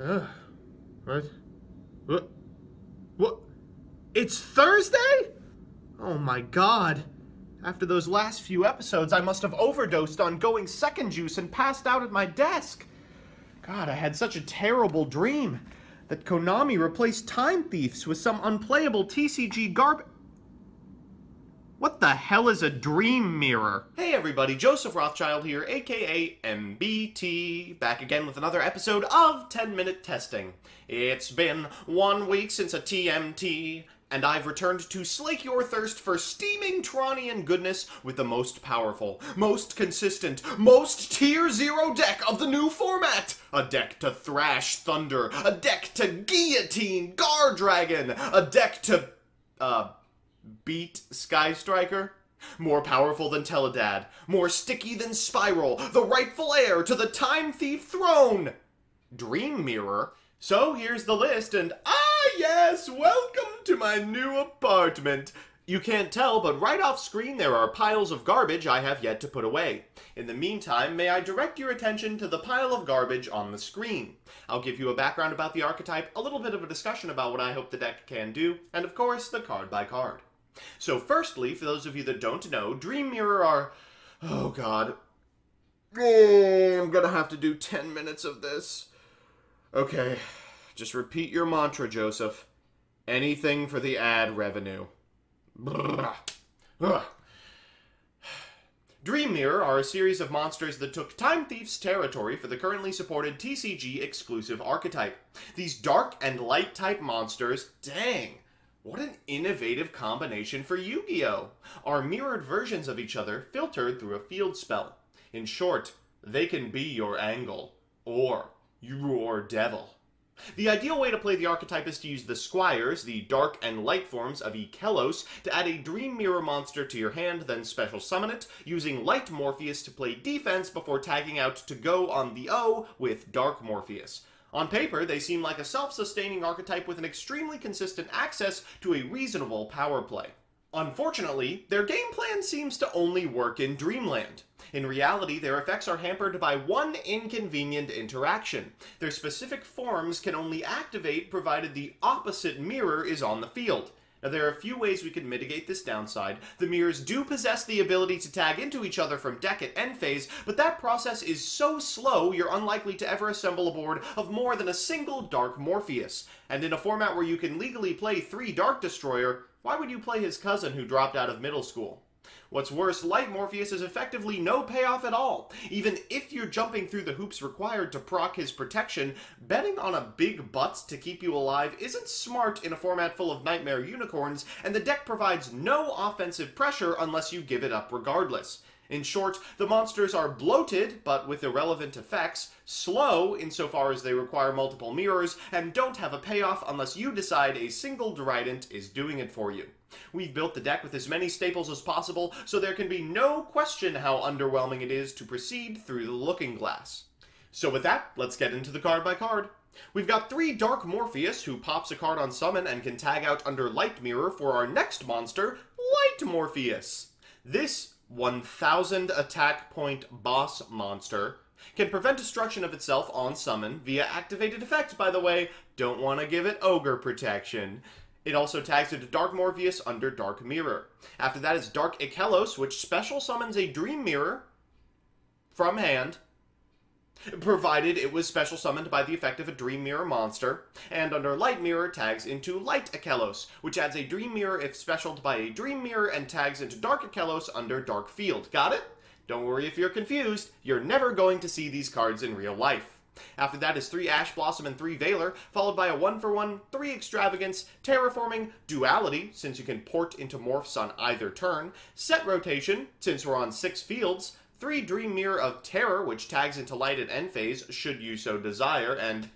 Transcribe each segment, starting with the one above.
What? What? What? It's Thursday? Oh my god. After those last few episodes, I must have overdosed on going second juice and passed out at my desk. God, I had such a terrible dream that Konami replaced Time Thieves with some unplayable TCG garbage. What the hell is a Dream Mirror? Hey everybody, Joseph Rothschild here, aka MBT, back again with another episode of 10-Minute Testing. It's been 1 week since a TMT, and I've returned to slake your thirst for steaming Tronian goodness with the most powerful, most consistent, most tier 0 deck of the new format! A deck to thrash Thunder, a deck to guillotine Guardragon, a deck to, beat Sky Striker. More powerful than Teledad, more sticky than Spiral, the rightful heir to the Time Thief throne! Dream Mirror. So here's the list, and yes, welcome to my new apartment. You can't tell, but right off screen there are piles of garbage I have yet to put away. In the meantime, may I direct your attention to the pile of garbage on the screen. I'll give you a background about the archetype, a little bit of a discussion about what I hope the deck can do, and of course, the card by card. So firstly, for those of you that don't know, Dream Mirror are... oh god. I'm gonna have to do 10 minutes of this. Okay. Just repeat your mantra, Joseph. Anything for the ad revenue. Dream Mirror are a series of monsters that took Time Thief's territory for the currently supported TCG-exclusive archetype. These dark and light-type monsters, dang, what an innovative combination for Yu-Gi-Oh!, are mirrored versions of each other filtered through a field spell. In short, they can be your angle, or your devil. The ideal way to play the archetype is to use the Squires, the dark and light forms of Ikelos, to add a Dream Mirror monster to your hand, then special summon it, using Light Morpheus to play defense before tagging out to go on the O with Dark Morpheus. On paper, they seem like a self-sustaining archetype with an extremely consistent access to a reasonable power play. Unfortunately, their game plan seems to only work in Dreamland. In reality, their effects are hampered by one inconvenient interaction. Their specific forms can only activate provided the opposite mirror is on the field. Now, there are a few ways we can mitigate this downside. The mirrors do possess the ability to tag into each other from deck at end phase, but that process is so slow you're unlikely to ever assemble a board of more than a single Dark Morpheus. And in a format where you can legally play 3 Dark Destroyer, why would you play his cousin who dropped out of middle school? What's worse, Light Morpheus is effectively no payoff at all. Even if you're jumping through the hoops required to proc his protection, betting on a big butts to keep you alive isn't smart in a format full of nightmare unicorns, and the deck provides no offensive pressure unless you give it up regardless. In short, the monsters are bloated, but with irrelevant effects, slow insofar as they require multiple mirrors, and don't have a payoff unless you decide a single Duality is doing it for you. We've built the deck with as many staples as possible, so there can be no question how underwhelming it is to proceed through the looking glass. So with that, let's get into the card by card. We've got 3 Dark Morpheus, who pops a card on summon and can tag out under Light Mirror for our next monster, Light Morpheus. This 1,000 attack point boss monster can prevent destruction of itself on summon via activated effect, by the way. Don't want to give it ogre protection. It also tags into Dark Morpheus under Dark Mirror. After that is Dark Ikelos, which special summons a Dream Mirror from hand, provided it was special summoned by the effect of a Dream Mirror monster, and under Light Mirror tags into Light Ikelos, which adds a Dream Mirror if specialed by a Dream Mirror and tags into Dark Ikelos under Dark Field. Got it? Don't worry if you're confused, you're never going to see these cards in real life. After that is 3 Ash Blossom and 3 Veiler, followed by a 1-for-1, 3 Extravagance, Terraforming, Duality, since you can port into morphs on either turn, Set Rotation, since we're on 6 fields, 3 Dream Mirror of Terror, which tags into light at end phase, should you so desire, and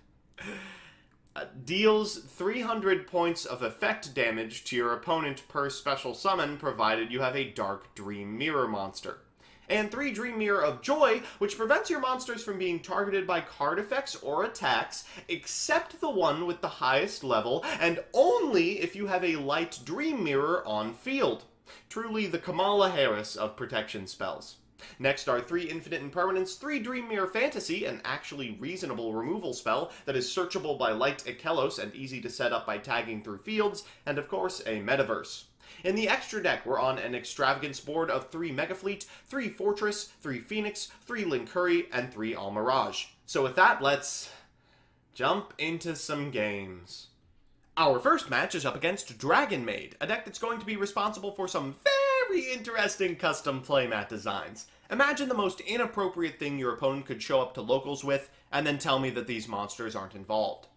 deals 300 points of effect damage to your opponent per special summon, provided you have a Dark Dream Mirror monster. And 3 Dream Mirror of Joy, which prevents your monsters from being targeted by card effects or attacks, except the one with the highest level, and only if you have a Light Dream Mirror on field. Truly the Kamala Harris of protection spells. Next are 3 Infinite Impermanence, 3 Dream Mirror Fantasy, an actually reasonable removal spell that is searchable by Light Ikelos and easy to set up by tagging through fields, and of course, a Metaverse. In the extra deck, we're on an Extravagance board of 3 Megafleet, 3 Fortress, 3 Phoenix, 3 Linkuri, and 3 Almirage. So with that, let's jump into some games. Our first match is up against Dragon Maid, a deck that's going to be responsible for some very interesting custom playmat designs. Imagine the most inappropriate thing your opponent could show up to locals with, and then tell me that these monsters aren't involved.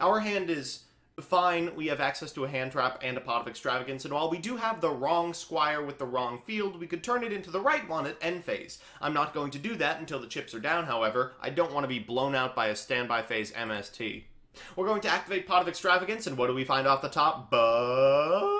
Our hand is fine. We have access to a hand trap and a pot of extravagance, and while we do have the wrong squire with the wrong field, we could turn it into the right one at end phase. I'm not going to do that until the chips are down, however. I don't want to be blown out by a standby phase MST. We're going to activate pot of extravagance, and what do we find off the top but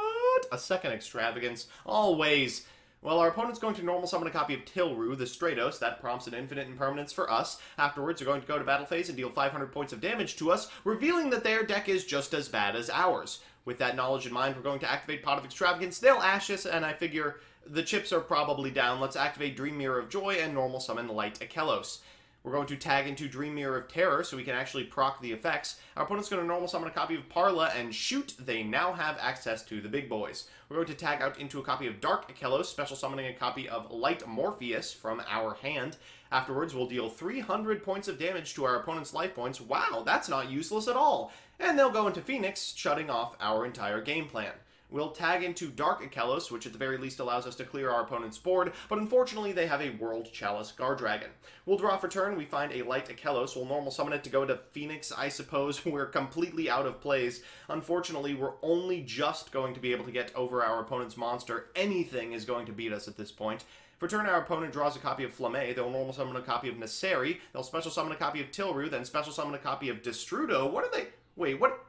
a second extravagance? Always. Well, our opponent's going to normal summon a copy of Tilru, the Stratos. That prompts an infinite impermanence for us. Afterwards, they're going to go to battle phase and deal 500 points of damage to us, revealing that their deck is just as bad as ours. With that knowledge in mind, we're going to activate Pot of Extravagance. They'll ash us, and I figure the chips are probably down. Let's activate Dream Mirror of Joy and normal summon Light Ikelos. We're going to tag into Dream Mirror of Terror so we can actually proc the effects. Our opponent's going to normal summon a copy of Parla, and shoot, they now have access to the big boys. We're going to tag out into a copy of Dark Ikelos, special summoning a copy of Light Morpheus from our hand. Afterwards, we'll deal 300 points of damage to our opponent's life points. Wow, that's not useless at all. And they'll go into Phoenix, shutting off our entire game plan. We'll tag into Dark Ikelos, which at the very least allows us to clear our opponent's board, but unfortunately they have a World Chalice Guardragon. We'll draw for turn, we find a Light Ikelos, we'll normal summon it to go to Phoenix, I suppose. We're completely out of plays. Unfortunately, we're only just going to be able to get over our opponent's monster. Anything is going to beat us at this point. For turn, our opponent draws a copy of Flamme, they'll normal summon a copy of Nasseri, they'll special summon a copy of Tilru, then special summon a copy of Destrudo. What are they? Wait, what?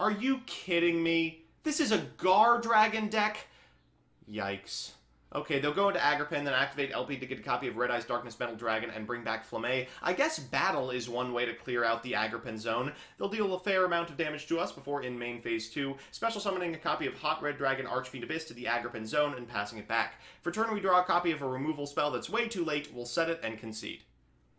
Are you kidding me? This is a Guardragon deck? Yikes. Okay, they'll go into Agrippin, then activate LP to get a copy of Red Eye's Darkness Metal Dragon and bring back Flamme. I guess Battle is one way to clear out the Agrippin zone. They'll deal a fair amount of damage to us before in main phase 2, special summoning a copy of Hot Red Dragon Archfiend Abyss to the Agrippin zone and passing it back. For turn, we draw a copy of a removal spell that's way too late. We'll set it and concede.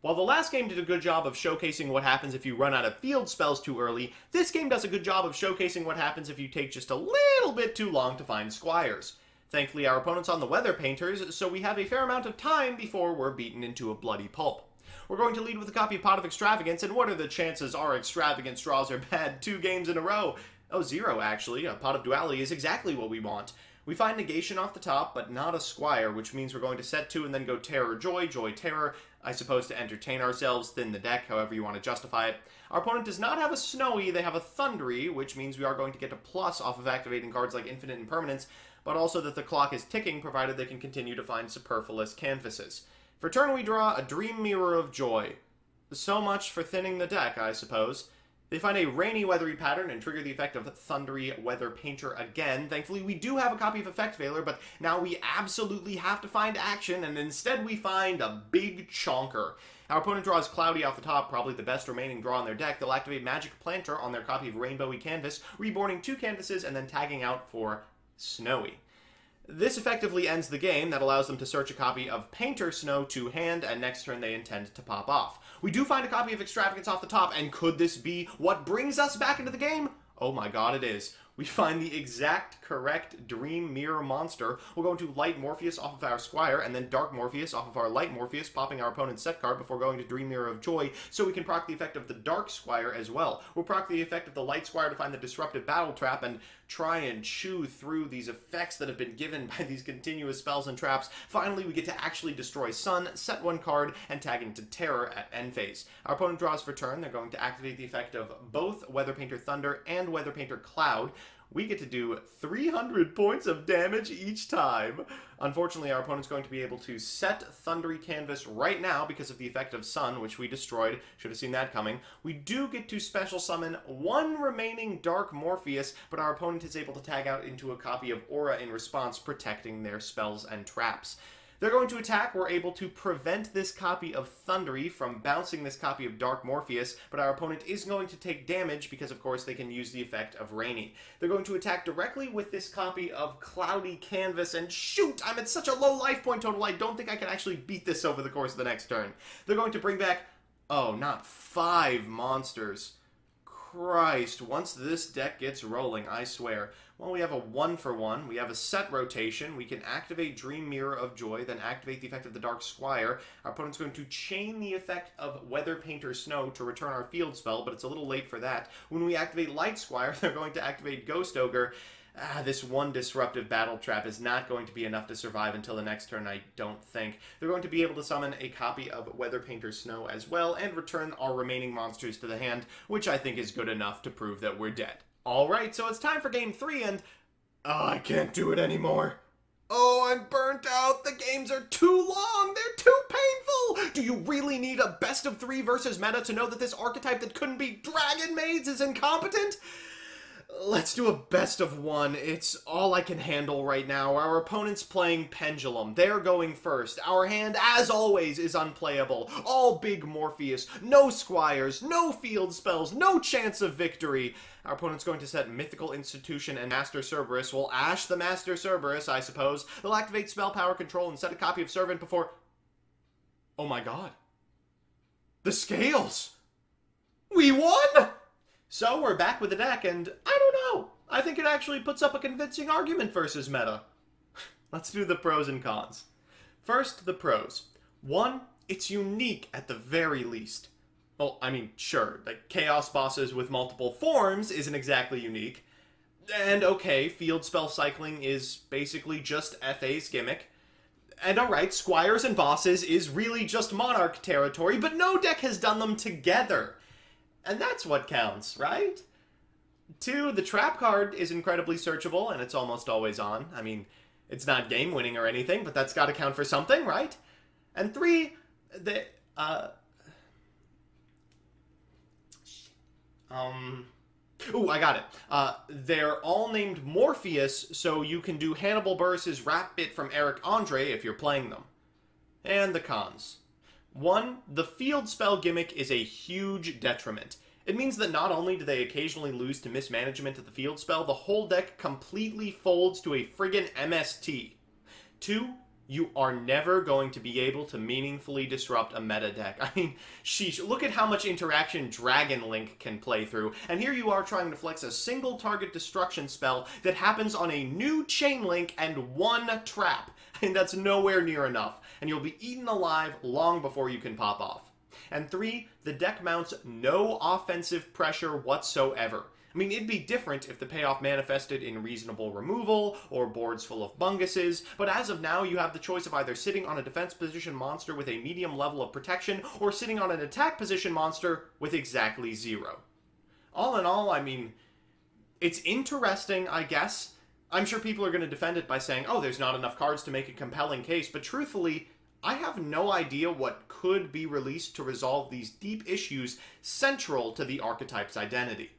While the last game did a good job of showcasing what happens if you run out of field spells too early, this game does a good job of showcasing what happens if you take just a little bit too long to find squires. Thankfully, our opponent's on the Weather Painters, so we have a fair amount of time before we're beaten into a bloody pulp. We're going to lead with a copy of Pot of Extravagance, and what are the chances our Extravagance draws are bad 2 games in a row? Oh, 0 actually. A Pot of Duality is exactly what we want. We find negation off the top, but not a squire, which means we're going to set 2 and then go Terror Joy, Joy Terror, I suppose to entertain ourselves, thin the deck, however you want to justify it. Our opponent does not have a Snowy, they have a Thundery, which means we are going to get a plus off of activating cards like Infinite Impermanence, but also that the clock is ticking, provided they can continue to find superfluous canvases. For turn, we draw a Dream Mirror of Joy. So much for thinning the deck, I suppose. They find a Rainy Weathery Pattern and trigger the effect of Thundery Weather Painter again. Thankfully, we do have a copy of Effect Veiler, but now we absolutely have to find action, and instead we find a big chonker. Our opponent draws Cloudy off the top, probably the best remaining draw on their deck. They'll activate Magic Planter on their copy of Rainbowy Canvas, reborning 2 canvases and then tagging out for Snowy. This effectively ends the game. That allows them to search a copy of Painter Snow to hand, and next turn they intend to pop off. We do find a copy of Extravagance off the top, and could this be what brings us back into the game? Oh my god, it is. We find the exact correct Dream Mirror monster. We're going to Light Morpheus off of our Squire, and then Dark Morpheus off of our Light Morpheus, popping our opponent's set card before going to Dream Mirror of Joy, so we can proc the effect of the Dark Squire as well. We'll proc the effect of the Light Squire to find the Disruptive Battle Trap, and try and chew through these effects that have been given by these continuous spells and traps. Finally, we get to actually destroy Sun, set 1 card, and tag into Terror at end phase. Our opponent draws for turn. They're going to activate the effect of both Weather Painter Thunder and Weather Painter Cloud. We get to do 300 points of damage each time. Unfortunately, our opponent's going to be able to set Thundery Canvas right now because of the effect of Sun, which we destroyed. Should have seen that coming. We do get to special summon 1 remaining Dark Morpheus, but our opponent is able to tag out into a copy of Aura in response, protecting their spells and traps. They're going to attack. We're able to prevent this copy of Thundery from bouncing this copy of Dark Morpheus, but our opponent is going to take damage because, of course, they can use the effect of Rainy. They're going to attack directly with this copy of Cloudy Canvas, and shoot! I'm at such a low life point total, I don't think I can actually beat this over the course of the next turn. They're going to bring back, oh, not 5 monsters. Christ, once this deck gets rolling, I swear. Well, we have a 1-for-1, we have a set rotation, we can activate Dream Mirror of Joy, then activate the effect of the Dark Squire. Our opponent's going to chain the effect of Weather Painter Snow to return our field spell, but it's a little late for that. When we activate Light Squire, they're going to activate Ghost Ogre. This one Disruptive Battle Trap is not going to be enough to survive until the next turn, I don't think. They're going to be able to summon a copy of Weather Painter Snow as well, and return our remaining monsters to the hand, which I think is good enough to prove that we're dead. Alright, so it's time for Game 3, and... oh, I can't do it anymore. Oh, I'm burnt out! The games are too long! They're too painful! Do you really need a best-of-3 versus meta to know that this archetype that couldn't be Dragon Maids is incompetent? Let's do a best-of-1. It's all I can handle right now. Our opponent's playing Pendulum. They're going first. Our hand, as always, is unplayable. All big Morpheus. No Squires. No field spells. No chance of victory. Our opponent's going to set Mythical Institution and Master Cerberus. We'll ash the Master Cerberus, I suppose. They'll activate Spell Power Control and set a copy of Servant before... oh my god. The Scales! We won! So we're back with the deck, and I don't know. I think it actually puts up a convincing argument versus meta. Let's do the pros and cons. First, the pros. 1, it's unique at the very least. Well, I mean, sure, like chaos bosses with multiple forms isn't exactly unique. And okay, field spell cycling is basically just FA's gimmick. And alright, squires and bosses is really just monarch territory, but no deck has done them together. And that's what counts, right? 2, the trap card is incredibly searchable, and it's almost always on. I mean, it's not game-winning or anything, but that's got to count for something, right? And 3, the... ooh, I got it. They're all named Morpheus, so you can do Hannibal Buress' rap bit from Eric Andre if you're playing them. And the cons. 1, the field spell gimmick is a huge detriment. It means that not only do they occasionally lose to mismanagement of the field spell, the whole deck completely folds to a friggin' MST. 2, you are never going to be able to meaningfully disrupt a meta deck. I mean, sheesh, look at how much interaction Dragon Link can play through, and here you are trying to flex a single target destruction spell that happens on a new chain link and 1 trap. And that's nowhere near enough, and you'll be eaten alive long before you can pop off. And 3, the deck mounts no offensive pressure whatsoever. I mean, it'd be different if the payoff manifested in reasonable removal, or boards full of bunguses, but as of now you have the choice of either sitting on a defense position monster with a medium level of protection, or sitting on an attack position monster with exactly 0. All in all, I mean, it's interesting, I guess. I'm sure people are going to defend it by saying, oh, there's not enough cards to make a compelling case, but truthfully, I have no idea what could be released to resolve these deep issues central to the archetype's identity.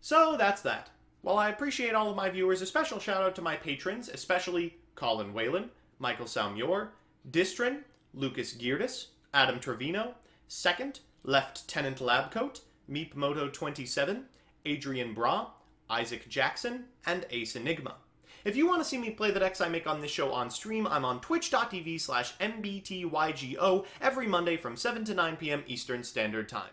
So that's that. While I appreciate all of my viewers, a special shout out to my patrons, especially Colin Whalen, Michael Salmior, Distrin, Lucas Geardis, Adam Trevino, Second, Lieutenant Labcoat, Meepmoto27, Adrian Bra, Isaac Jackson, and Ace Enigma. If you want to see me play the decks I make on this show on stream, I'm on twitch.tv/mbtygo every Monday from 7 to 9 p.m. Eastern Standard Time.